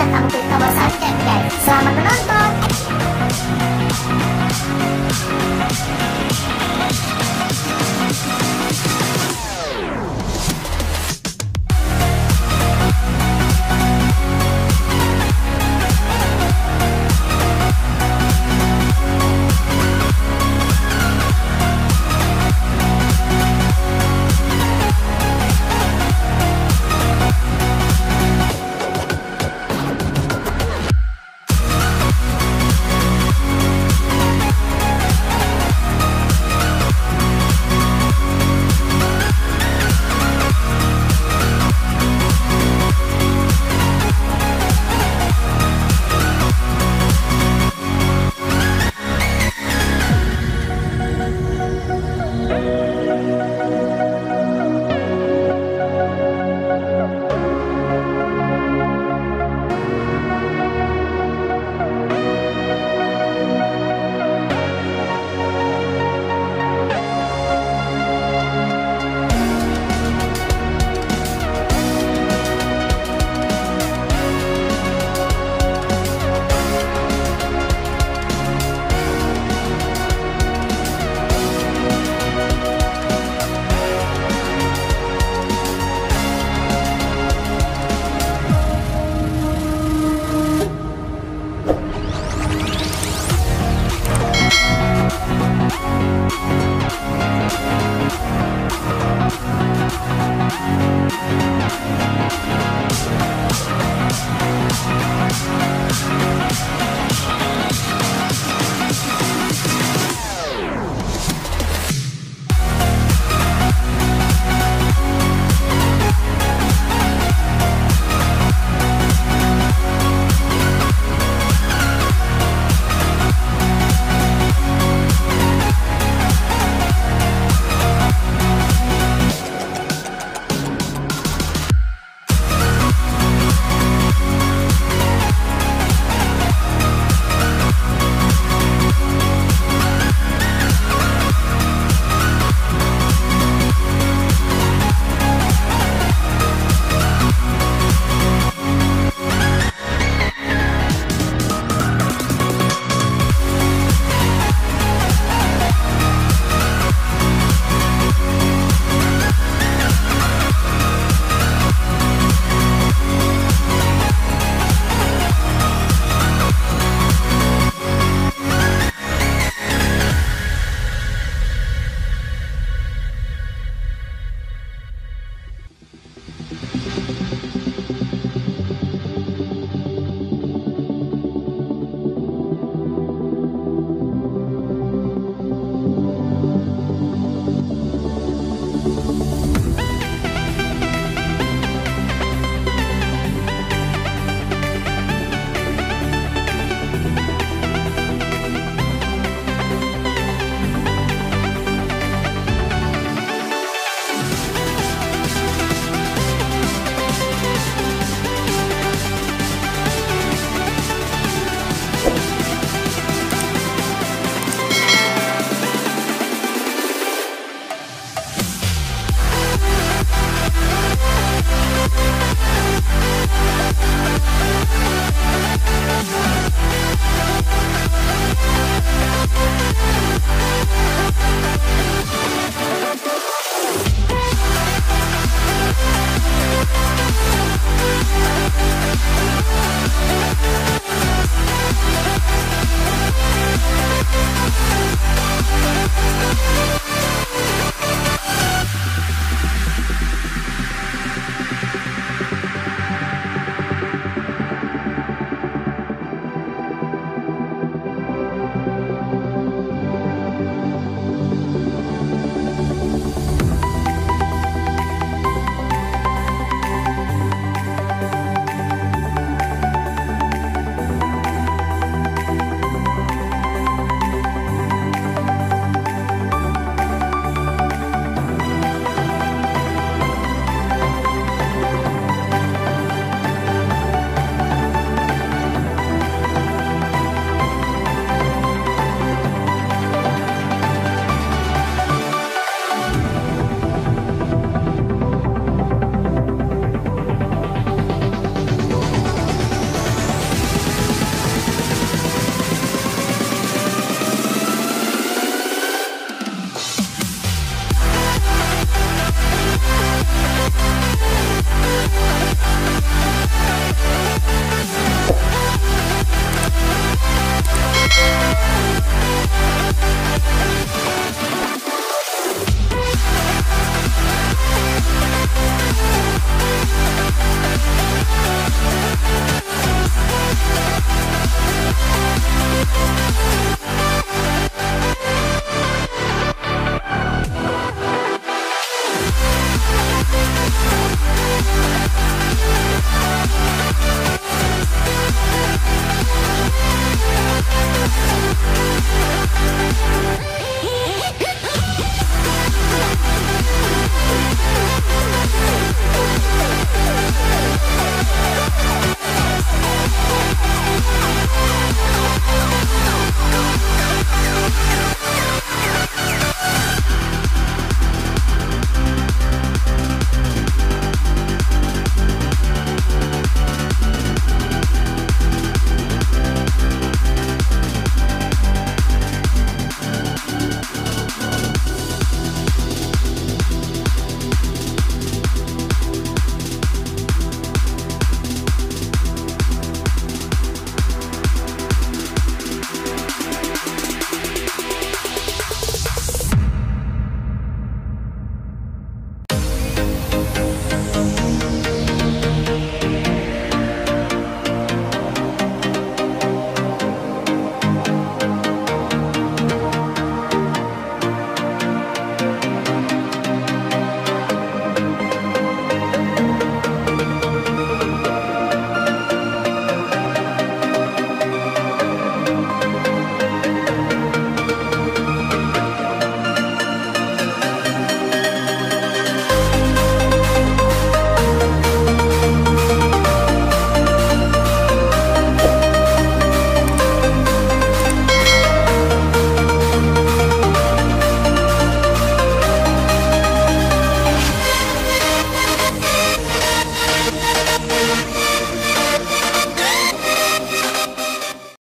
datang.